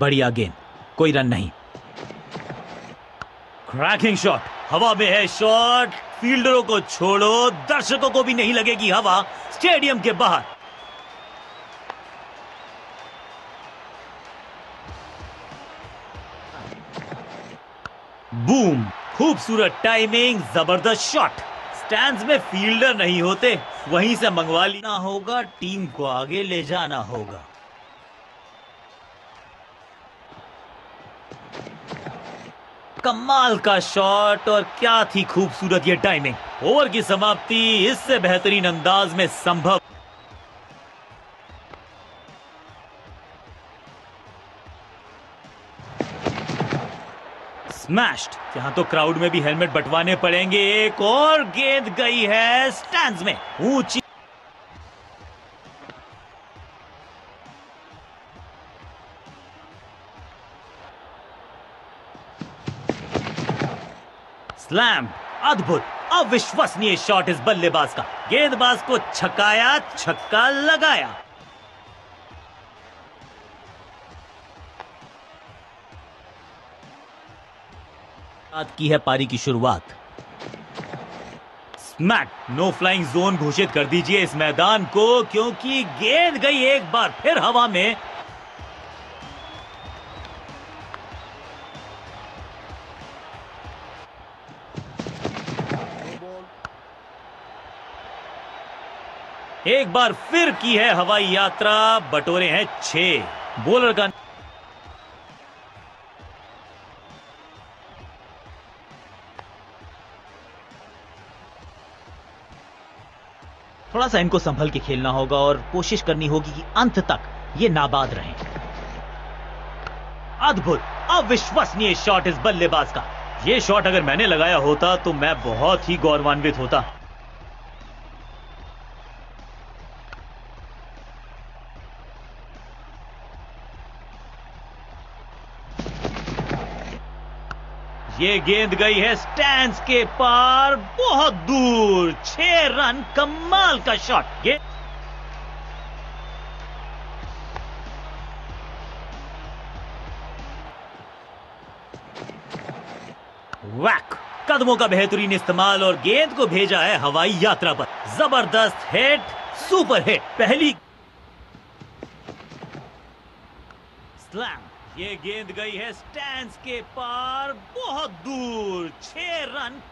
बढ़िया गेंद, कोई रन नहीं। क्रैकिंग शॉट, हवा में है शॉट। फील्डरों को छोड़ो, दर्शकों को भी नहीं लगेगी हवा स्टेडियम के बाहर। बूम, खूबसूरत टाइमिंग, जबरदस्त शॉट। स्टैंड्स में फील्डर नहीं होते, वहीं से मंगवा लेना होगा, टीम को आगे ले जाना होगा। कमाल का शॉट, और क्या थी खूबसूरत ये टाइमिंग। ओवर की समाप्ति इससे बेहतरीन अंदाज में संभव। स्मैश्ड, यहाँ तो क्राउड में भी हेलमेट बटवाने पड़ेंगे। एक और गेंद गई है स्टैंड्स में ऊंची। स्लैम, अद्भुत, अविश्वसनीय शॉट इस बल्लेबाज का। गेंदबाज को छकाया, छक्का लगाया। की है पारी की शुरुआत। स्मैक, नो फ्लाइंग जोन घोषित कर दीजिए इस मैदान को, क्योंकि गेंद गई एक बार फिर हवा में। एक बार फिर की है हवाई यात्रा। बटोरे हैं 6। बॉलर का थोड़ा सा इनको संभल के खेलना होगा और कोशिश करनी होगी कि अंत तक ये नाबाद रहें। अद्भुत, अविश्वसनीय शॉट इस बल्लेबाज का। ये शॉट अगर मैंने लगाया होता तो मैं बहुत ही गौरवान्वित होता। ये गेंद गई है स्टैंड्स के पार, बहुत दूर। 6 रन, कमाल का शॉट। गेंद वैक, कदमों का बेहतरीन इस्तेमाल और गेंद को भेजा है हवाई यात्रा पर। जबरदस्त हिट, सुपर हिट। पहली स्लैम, ये गेंद गई है स्टैंड्स के पार, बहुत दूर। 6 रन,